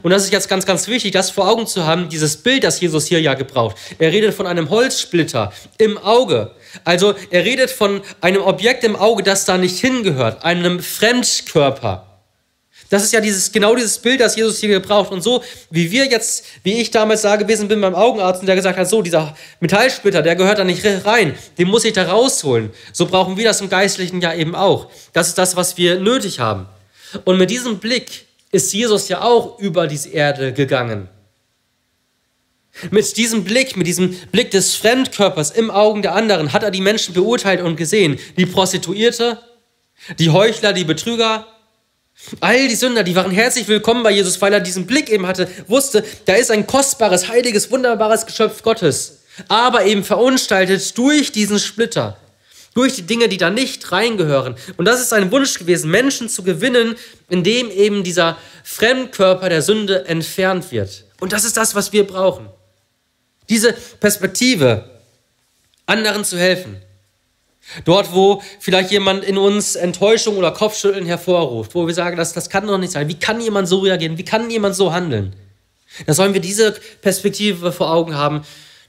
Und das ist jetzt ganz, ganz wichtig, das vor Augen zu haben, dieses Bild, das Jesus hier ja gebraucht. Er redet von einem Holzsplitter im Auge. Also er redet von einem Objekt im Auge, das da nicht hingehört, einem Fremdkörper. Das ist ja dieses, genau dieses Bild, das Jesus hier gebraucht. Und so, wie wir jetzt, wie ich damals da gewesen bin beim Augenarzt und der gesagt hat, so, dieser Metallsplitter, der gehört da nicht rein, den muss ich da rausholen. So brauchen wir das im Geistlichen ja eben auch. Das ist das, was wir nötig haben. Und mit diesem Blick ist Jesus ja auch über diese Erde gegangen. Mit diesem Blick, mit diesem Blick des Fremdkörpers im Augen der anderen hat er die Menschen beurteilt und gesehen. Die Prostituierte, die Heuchler, die Betrüger, all die Sünder, die waren herzlich willkommen bei Jesus, weil er diesen Blick eben hatte, wusste, da ist ein kostbares, heiliges, wunderbares Geschöpf Gottes, aber eben verunstaltet durch diesen Splitter, durch die Dinge, die da nicht reingehören. Und das ist ein Wunsch gewesen, Menschen zu gewinnen, indem eben dieser Fremdkörper der Sünde entfernt wird. Und das ist das, was wir brauchen. Diese Perspektive, anderen zu helfen. Dort, wo vielleicht jemand in uns Enttäuschung oder Kopfschütteln hervorruft, wo wir sagen, das, das kann doch nicht sein. Wie kann jemand so reagieren? Wie kann jemand so handeln? Da sollen wir diese Perspektive vor Augen haben.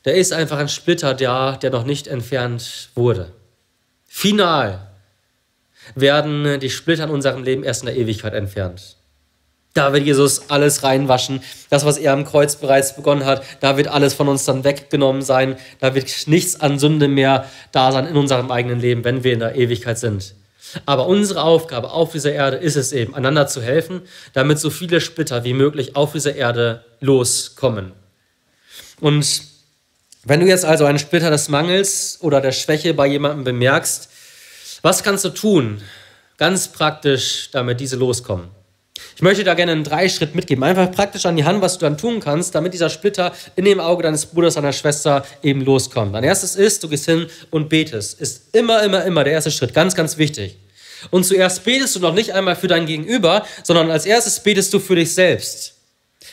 Da ist einfach ein Splitter da, der noch nicht entfernt wurde. Final werden die Splitter in unserem Leben erst in der Ewigkeit entfernt. Da wird Jesus alles reinwaschen. Das, was er am Kreuz bereits begonnen hat, da wird alles von uns dann weggenommen sein. Da wird nichts an Sünde mehr da sein in unserem eigenen Leben, wenn wir in der Ewigkeit sind. Aber unsere Aufgabe auf dieser Erde ist es eben, einander zu helfen, damit so viele Splitter wie möglich auf dieser Erde loskommen. Und wenn du jetzt also einen Splitter des Mangels oder der Schwäche bei jemandem bemerkst, was kannst du tun, ganz praktisch, damit diese loskommen? Ich möchte da gerne einen Dreischritt mitgeben. Einfach praktisch an die Hand, was du dann tun kannst, damit dieser Splitter in dem Auge deines Bruders, deiner Schwester eben loskommt. Dein erstes ist, du gehst hin und betest. Ist immer, immer, immer der erste Schritt. Ganz, ganz wichtig. Und zuerst betest du noch nicht einmal für dein Gegenüber, sondern als erstes betest du für dich selbst.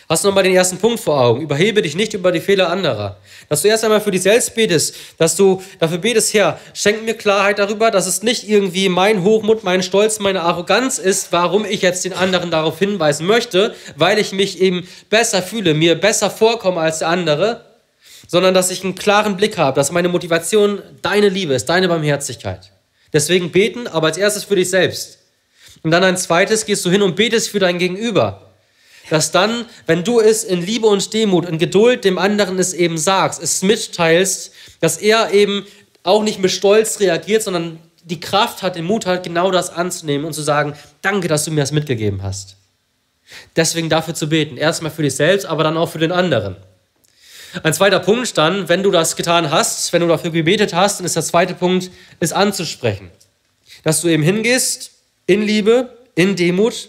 Hast nochmal den ersten Punkt vor Augen. Überhebe dich nicht über die Fehler anderer. Dass du erst einmal für dich selbst betest, dass du dafür betest, Herr, schenk mir Klarheit darüber, dass es nicht irgendwie mein Hochmut, mein Stolz, meine Arroganz ist, warum ich jetzt den anderen darauf hinweisen möchte, weil ich mich eben besser fühle, mir besser vorkomme als der andere, sondern dass ich einen klaren Blick habe, dass meine Motivation deine Liebe ist, deine Barmherzigkeit. Deswegen beten, aber als erstes für dich selbst. Und dann ein zweites, gehst du hin und betest für dein Gegenüber. Dass dann, wenn du es in Liebe und Demut, in Geduld dem anderen es eben sagst, es mitteilst, dass er eben auch nicht mit Stolz reagiert, sondern die Kraft hat, den Mut hat, genau das anzunehmen und zu sagen, danke, dass du mir das mitgegeben hast. Deswegen dafür zu beten, erstmal für dich selbst, aber dann auch für den anderen. Ein zweiter Punkt dann, wenn du das getan hast, wenn du dafür gebetet hast, dann ist der zweite Punkt, es anzusprechen. Dass du eben hingehst, in Liebe, in Demut.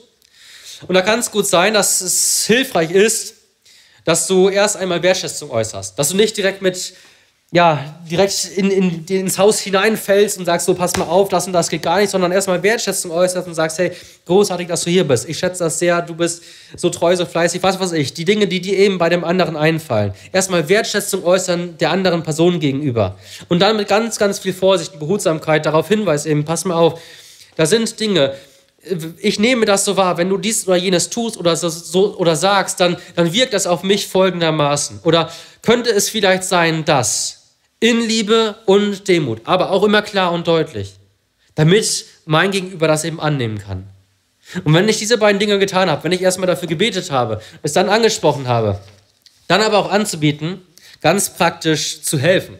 Und da kann es gut sein, dass es hilfreich ist, dass du erst einmal Wertschätzung äußerst. Dass du nicht direkt mit, ja, direkt in, in, ins Haus hineinfällst und sagst, so, pass mal auf, das und das geht gar nicht, sondern erstmal Wertschätzung äußerst und sagst, hey, großartig, dass du hier bist. Ich schätze das sehr, du bist so treu, so fleißig, was weiß ich. Die Dinge, die dir eben bei dem anderen einfallen. Erstmal Wertschätzung äußern der anderen Person gegenüber. Und dann mit ganz, ganz viel Vorsicht und Behutsamkeit darauf hinweist eben, pass mal auf, da sind Dinge, ich nehme das so wahr, wenn du dies oder jenes tust oder so oder sagst, dann, dann wirkt das auf mich folgendermaßen. Oder könnte es vielleicht sein, dass in Liebe und Demut, aber auch immer klar und deutlich, damit mein Gegenüber das eben annehmen kann. Und wenn ich diese beiden Dinge getan habe, wenn ich erstmal dafür gebetet habe, es dann angesprochen habe, dann aber auch anzubieten, ganz praktisch zu helfen.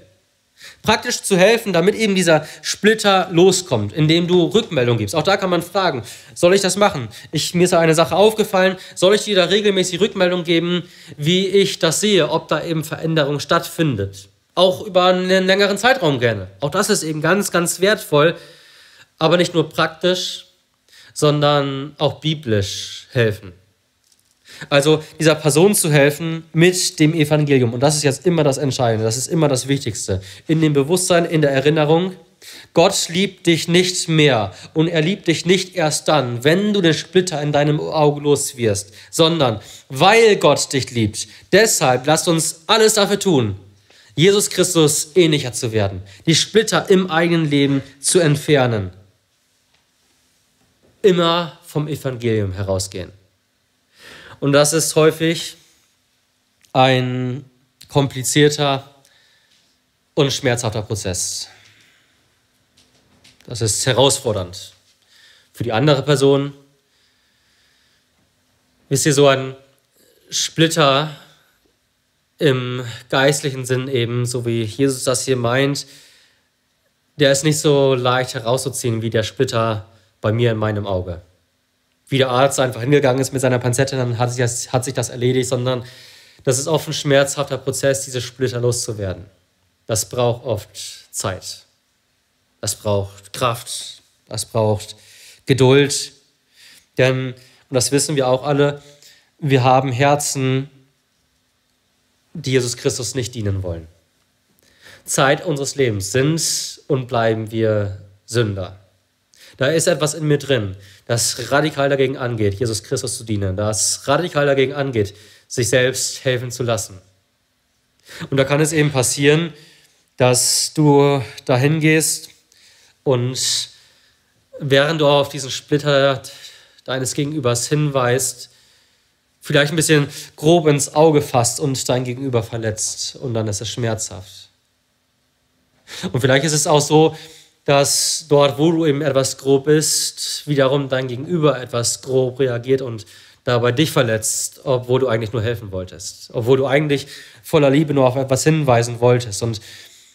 Praktisch zu helfen, damit eben dieser Splitter loskommt, indem du Rückmeldung gibst. Auch da kann man fragen, soll ich das machen? Ich, mir ist ja eine Sache aufgefallen, soll ich dir da regelmäßig Rückmeldung geben, wie ich das sehe, ob da eben Veränderung stattfindet? Auch über einen längeren Zeitraum gerne. Auch das ist eben ganz, ganz wertvoll, aber nicht nur praktisch, sondern auch biblisch helfen. Also dieser Person zu helfen mit dem Evangelium. Und das ist jetzt immer das Entscheidende, das ist immer das Wichtigste. In dem Bewusstsein, in der Erinnerung, Gott liebt dich nicht mehr und er liebt dich nicht erst dann, wenn du den Splitter in deinem Auge los wirst, sondern weil Gott dich liebt. Deshalb lasst uns alles dafür tun, Jesus Christus ähnlicher zu werden, die Splitter im eigenen Leben zu entfernen. Immer vom Evangelium herausgehen. Und das ist häufig ein komplizierter und schmerzhafter Prozess. Das ist herausfordernd für die andere Person. Wisst ihr, so ein Splitter im geistlichen Sinn eben, so wie Jesus das hier meint, der ist nicht so leicht herauszuziehen wie der Splitter bei mir in meinem Auge. Wie der Arzt einfach hingegangen ist mit seiner Pinzette, dann hat sich das, hat sich das erledigt, sondern das ist oft ein schmerzhafter Prozess, diese Splitter loszuwerden. Das braucht oft Zeit. Das braucht Kraft. Das braucht Geduld. Denn, und das wissen wir auch alle, wir haben Herzen, die Jesus Christus nicht dienen wollen. Zeit unseres Lebens sind und bleiben wir Sünder. Da ist etwas in mir drin, das radikal dagegen angeht, Jesus Christus zu dienen, das radikal dagegen angeht, sich selbst helfen zu lassen. Und da kann es eben passieren, dass du dahin gehst und während du auf diesen Splitter deines Gegenübers hinweist, vielleicht ein bisschen grob ins Auge fasst und dein Gegenüber verletzt. Und dann ist es schmerzhaft. Und vielleicht ist es auch so, dass dort, wo du eben etwas grob bist, wiederum dein Gegenüber etwas grob reagiert und dabei dich verletzt, obwohl du eigentlich nur helfen wolltest. Obwohl du eigentlich voller Liebe nur auf etwas hinweisen wolltest. Und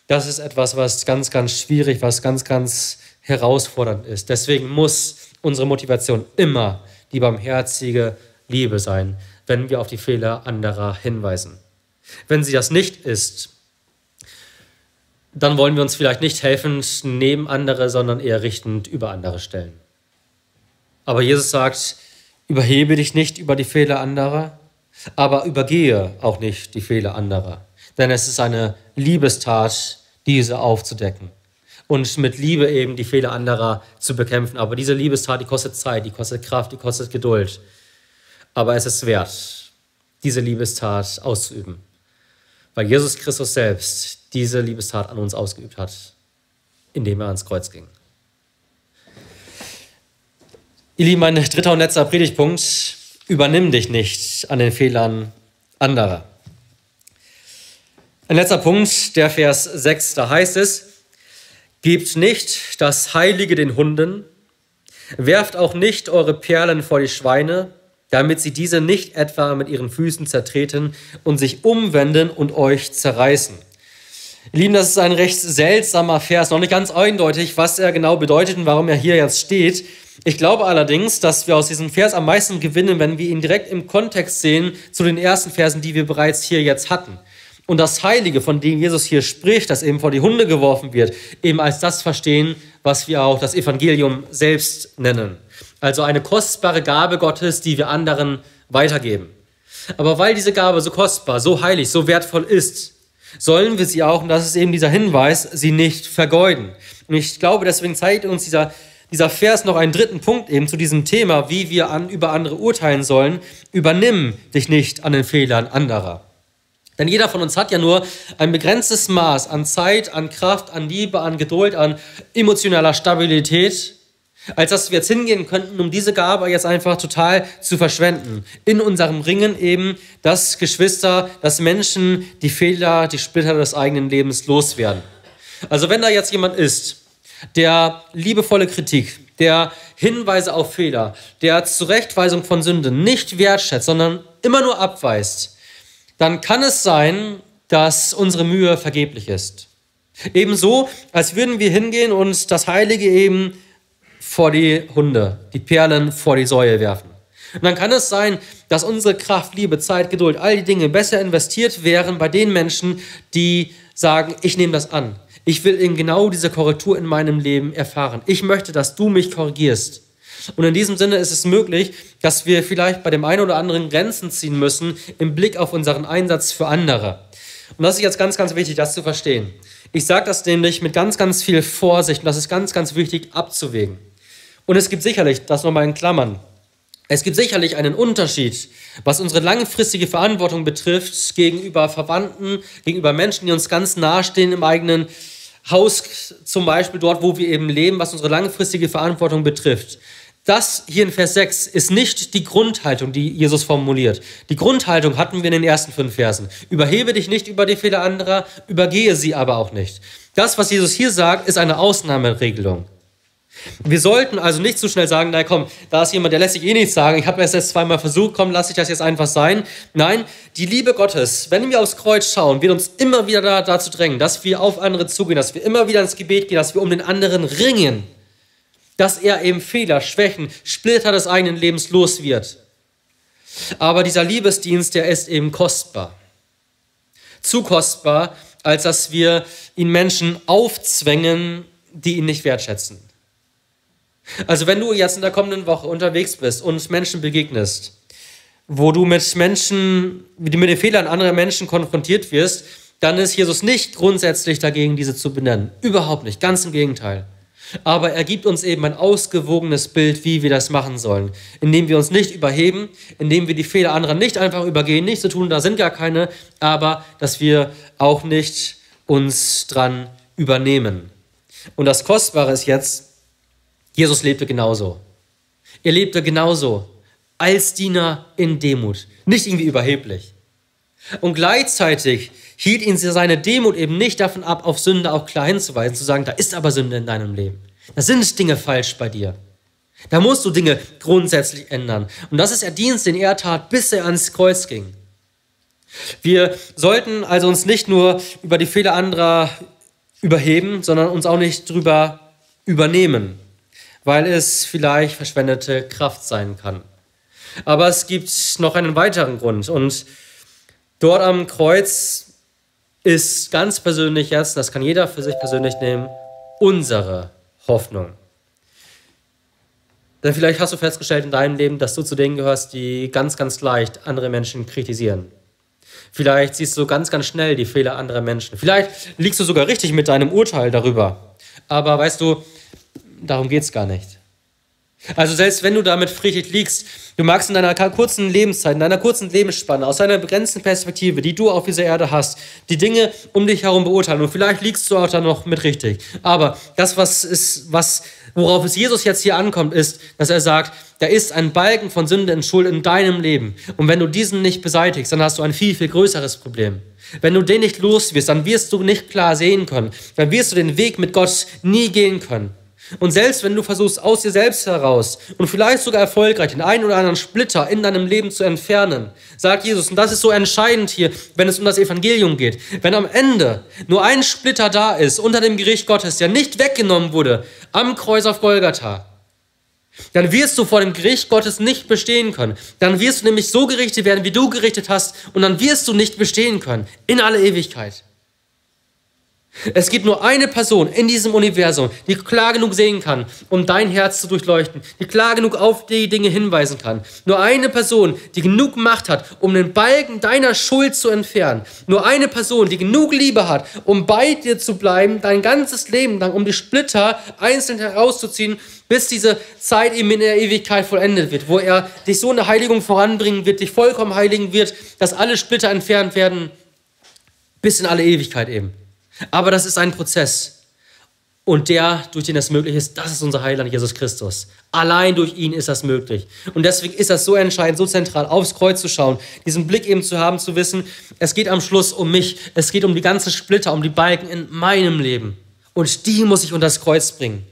das ist etwas, was ganz, ganz schwierig, was ganz, ganz herausfordernd ist. Deswegen muss unsere Motivation immer die barmherzige Liebe sein, wenn wir auf die Fehler anderer hinweisen. Wenn sie das nicht ist, dann wollen wir uns vielleicht nicht helfend neben andere, sondern eher richtend über andere stellen. Aber Jesus sagt, überhebe dich nicht über die Fehler anderer, aber übergehe auch nicht die Fehler anderer. Denn es ist eine Liebestat, diese aufzudecken und mit Liebe eben die Fehler anderer zu bekämpfen. Aber diese Liebestat, die kostet Zeit, die kostet Kraft, die kostet Geduld. Aber es ist wert, diese Liebestat auszuüben, weil Jesus Christus selbst diese Liebestat an uns ausgeübt hat, indem er ans Kreuz ging. Ihr Lieben, mein dritter und letzter Predigtpunkt: Übernimm dich nicht an den Fehlern anderer. Ein letzter Punkt, der Vers sechs, da heißt es: Gebt nicht das Heilige den Hunden, werft auch nicht eure Perlen vor die Schweine, damit sie diese nicht etwa mit ihren Füßen zertreten und sich umwenden und euch zerreißen. Ihr Lieben, das ist ein recht seltsamer Vers, noch nicht ganz eindeutig, was er genau bedeutet und warum er hier jetzt steht. Ich glaube allerdings, dass wir aus diesem Vers am meisten gewinnen, wenn wir ihn direkt im Kontext sehen zu den ersten Versen, die wir bereits hier jetzt hatten. Und das Heilige, von dem Jesus hier spricht, das eben vor die Hunde geworfen wird, eben als das verstehen, was wir auch das Evangelium selbst nennen. Also eine kostbare Gabe Gottes, die wir anderen weitergeben. Aber weil diese Gabe so kostbar, so heilig, so wertvoll ist, sollen wir sie auch, und das ist eben dieser Hinweis, sie nicht vergeuden. Und ich glaube, deswegen zeigt uns dieser, dieser Vers noch einen dritten Punkt eben zu diesem Thema, wie wir an, über andere urteilen sollen. Übernimm dich nicht an den Fehlern anderer. Denn jeder von uns hat ja nur ein begrenztes Maß an Zeit, an Kraft, an Liebe, an Geduld, an emotionaler Stabilität, als dass wir jetzt hingehen könnten, um diese Gabe jetzt einfach total zu verschwenden. In unserem Ringen eben, dass Geschwister, dass Menschen die Fehler, die Splitter des eigenen Lebens loswerden. Also wenn da jetzt jemand ist, der liebevolle Kritik, der Hinweise auf Fehler, der Zurechtweisung von Sünde nicht wertschätzt, sondern immer nur abweist, dann kann es sein, dass unsere Mühe vergeblich ist. Ebenso, als würden wir hingehen und das Heilige eben vor die Hunde, die Perlen vor die Säue werfen. Und dann kann es sein, dass unsere Kraft, Liebe, Zeit, Geduld, all die Dinge besser investiert wären bei den Menschen, die sagen, ich nehme das an. Ich will eben genau diese Korrektur in meinem Leben erfahren. Ich möchte, dass du mich korrigierst. Und in diesem Sinne ist es möglich, dass wir vielleicht bei dem einen oder anderen Grenzen ziehen müssen im Blick auf unseren Einsatz für andere. Und das ist jetzt ganz, ganz wichtig, das zu verstehen. Ich sage das nämlich mit ganz, ganz viel Vorsicht und das ist ganz, ganz wichtig abzuwägen. Und es gibt sicherlich, das nochmal in Klammern, es gibt sicherlich einen Unterschied, was unsere langfristige Verantwortung betrifft, gegenüber Verwandten, gegenüber Menschen, die uns ganz nahestehen im eigenen Haus, zum Beispiel dort, wo wir eben leben, was unsere langfristige Verantwortung betrifft. Das hier in Vers sechs ist nicht die Grundhaltung, die Jesus formuliert. Die Grundhaltung hatten wir in den ersten fünf Versen. Überhebe dich nicht über die Fehler anderer, übergehe sie aber auch nicht. Das, was Jesus hier sagt, ist eine Ausnahmeregelung. Wir sollten also nicht zu schnell sagen, na komm, da ist jemand, der lässt sich eh nichts sagen, ich habe es jetzt zweimal versucht, komm, lass ich das jetzt einfach sein. Nein, die Liebe Gottes, wenn wir aufs Kreuz schauen, wird uns immer wieder da, dazu drängen, dass wir auf andere zugehen, dass wir immer wieder ins Gebet gehen, dass wir um den anderen ringen, dass er eben Fehler, Schwächen, Splitter des eigenen Lebens los wird. Aber dieser Liebesdienst, der ist eben kostbar. Zu kostbar, als dass wir ihn Menschen aufzwängen, die ihn nicht wertschätzen. Also wenn du jetzt in der kommenden Woche unterwegs bist und Menschen begegnest, wo du mit Menschen, mit den Fehlern anderer Menschen konfrontiert wirst, dann ist Jesus nicht grundsätzlich dagegen, diese zu benennen. Überhaupt nicht, ganz im Gegenteil. Aber er gibt uns eben ein ausgewogenes Bild, wie wir das machen sollen. Indem wir uns nicht überheben, indem wir die Fehler anderer nicht einfach übergehen, nichts zu tun, da sind gar keine, aber dass wir auch nicht uns dran übernehmen. Und das Kostbare ist jetzt, Jesus lebte genauso. Er lebte genauso als Diener in Demut, nicht irgendwie überheblich. Und gleichzeitig hielt ihn seine Demut eben nicht davon ab, auf Sünde auch klar hinzuweisen, zu sagen, da ist aber Sünde in deinem Leben. Da sind Dinge falsch bei dir. Da musst du Dinge grundsätzlich ändern. Und das ist der Dienst, den er tat, bis er ans Kreuz ging. Wir sollten also uns nicht nur über die Fehler anderer überheben, sondern uns auch nicht drüber übernehmen, weil es vielleicht verschwendete Kraft sein kann. Aber es gibt noch einen weiteren Grund. Und dort am Kreuz ist ganz persönlich jetzt, das kann jeder für sich persönlich nehmen, unsere Hoffnung. Denn vielleicht hast du festgestellt in deinem Leben, dass du zu denen gehörst, die ganz, ganz leicht andere Menschen kritisieren. Vielleicht siehst du ganz, ganz schnell die Fehler anderer Menschen. Vielleicht liegst du sogar richtig mit deinem Urteil darüber. Aber weißt du, darum geht es gar nicht. Also selbst wenn du damit friedlich liegst, du magst in deiner kurzen Lebenszeit, in deiner kurzen Lebensspanne, aus deiner begrenzten Perspektive, die du auf dieser Erde hast, die Dinge um dich herum beurteilen und vielleicht liegst du auch da noch mit richtig. Aber das, was ist, was, worauf es Jesus jetzt hier ankommt, ist, dass er sagt, da ist ein Balken von Sünde und Schuld in deinem Leben. Und wenn du diesen nicht beseitigst, dann hast du ein viel, viel größeres Problem. Wenn du den nicht los wirst, dann wirst du nicht klar sehen können. Dann wirst du den Weg mit Gott nie gehen können. Und selbst wenn du versuchst, aus dir selbst heraus und vielleicht sogar erfolgreich den einen oder anderen Splitter in deinem Leben zu entfernen, sagt Jesus, und das ist so entscheidend hier, wenn es um das Evangelium geht, wenn am Ende nur ein Splitter da ist unter dem Gericht Gottes, der nicht weggenommen wurde am Kreuz auf Golgatha, dann wirst du vor dem Gericht Gottes nicht bestehen können. Dann wirst du nämlich so gerichtet werden, wie du gerichtet hast, und dann wirst du nicht bestehen können in alle Ewigkeit. Es gibt nur eine Person in diesem Universum, die klar genug sehen kann, um dein Herz zu durchleuchten, die klar genug auf die Dinge hinweisen kann. Nur eine Person, die genug Macht hat, um den Balken deiner Schuld zu entfernen. Nur eine Person, die genug Liebe hat, um bei dir zu bleiben, dein ganzes Leben lang, um die Splitter einzeln herauszuziehen, bis diese Zeit eben in der Ewigkeit vollendet wird, wo er dich so eine Heiligung voranbringen wird, dich vollkommen heiligen wird, dass alle Splitter entfernt werden, bis in alle Ewigkeit eben. Aber das ist ein Prozess. Und der, durch den das möglich ist, das ist unser Heiland, Jesus Christus. Allein durch ihn ist das möglich. Und deswegen ist das so entscheidend, so zentral, aufs Kreuz zu schauen, diesen Blick eben zu haben, zu wissen, es geht am Schluss um mich, es geht um die ganzen Splitter, um die Balken in meinem Leben. Und die muss ich unter das Kreuz bringen.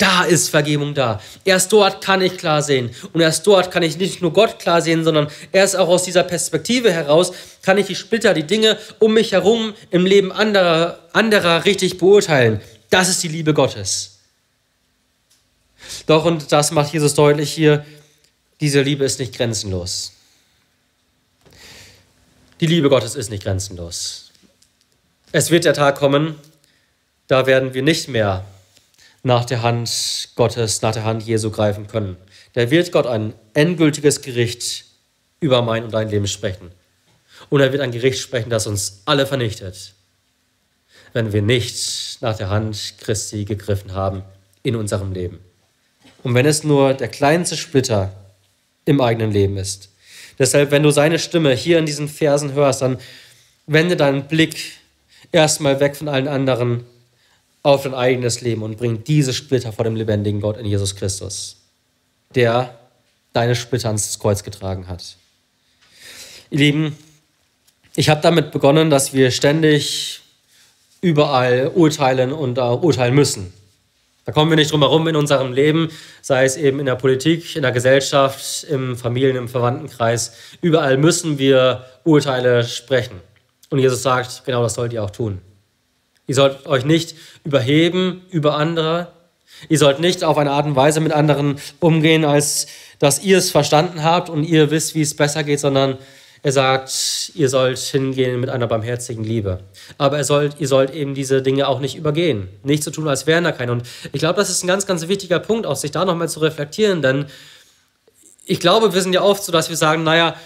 Da ist Vergebung da. Erst dort kann ich klar sehen. Und erst dort kann ich nicht nur Gott klar sehen, sondern erst auch aus dieser Perspektive heraus kann ich die Splitter, die Dinge um mich herum im Leben anderer, anderer richtig beurteilen. Das ist die Liebe Gottes. Doch, und das macht Jesus deutlich hier, diese Liebe ist nicht grenzenlos. Die Liebe Gottes ist nicht grenzenlos. Es wird der Tag kommen, da werden wir nicht mehr nach der Hand Gottes, nach der Hand Jesu greifen können. Da wird Gott ein endgültiges Gericht über mein und dein Leben sprechen. Und er wird ein Gericht sprechen, das uns alle vernichtet, wenn wir nicht nach der Hand Christi gegriffen haben in unserem Leben. Und wenn es nur der kleinste Splitter im eigenen Leben ist. Deshalb, wenn du seine Stimme hier in diesen Versen hörst, dann wende deinen Blick erstmal weg von allen anderen auf dein eigenes Leben und bring diese Splitter vor dem lebendigen Gott in Jesus Christus, der deine Splitter ans Kreuz getragen hat. Ihr Lieben, ich habe damit begonnen, dass wir ständig überall urteilen und uh, urteilen müssen. Da kommen wir nicht drum herum in unserem Leben, sei es eben in der Politik, in der Gesellschaft, im Familien-, im Verwandtenkreis. Überall müssen wir Urteile sprechen. Und Jesus sagt, genau das sollt ihr auch tun. Ihr sollt euch nicht überheben über andere. Ihr sollt nicht auf eine Art und Weise mit anderen umgehen, als dass ihr es verstanden habt und ihr wisst, wie es besser geht, sondern er sagt, ihr sollt hingehen mit einer barmherzigen Liebe. Aber er sollt, ihr sollt eben diese Dinge auch nicht übergehen. Nicht so tun, als wären da keine. Und ich glaube, das ist ein ganz, ganz wichtiger Punkt, auch sich da nochmal zu reflektieren. Denn ich glaube, wir sind ja oft so, dass wir sagen, naja,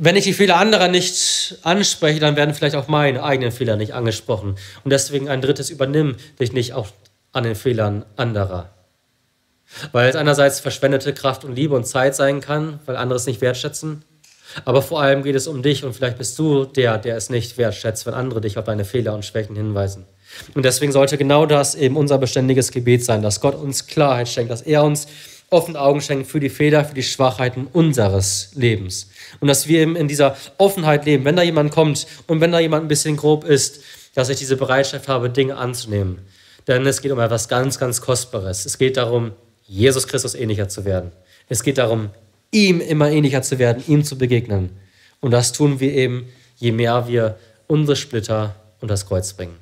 wenn ich die Fehler anderer nicht anspreche, dann werden vielleicht auch meine eigenen Fehler nicht angesprochen. Und deswegen ein drittes, übernimm dich nicht auch an den Fehlern anderer. Weil es einerseits verschwendete Kraft und Liebe und Zeit sein kann, weil andere es nicht wertschätzen. Aber vor allem geht es um dich und vielleicht bist du der, der es nicht wertschätzt, wenn andere dich auf deine Fehler und Schwächen hinweisen. Und deswegen sollte genau das eben unser beständiges Gebet sein, dass Gott uns Klarheit schenkt, dass er uns offene Augen schenkt für die Fehler, für die Schwachheiten unseres Lebens. Und dass wir eben in dieser Offenheit leben, wenn da jemand kommt und wenn da jemand ein bisschen grob ist, dass ich diese Bereitschaft habe, Dinge anzunehmen. Denn es geht um etwas ganz, ganz Kostbares. Es geht darum, Jesus Christus ähnlicher zu werden. Es geht darum, ihm immer ähnlicher zu werden, ihm zu begegnen. Und das tun wir eben, je mehr wir unsere Splitter unter das Kreuz bringen.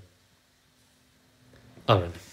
Amen.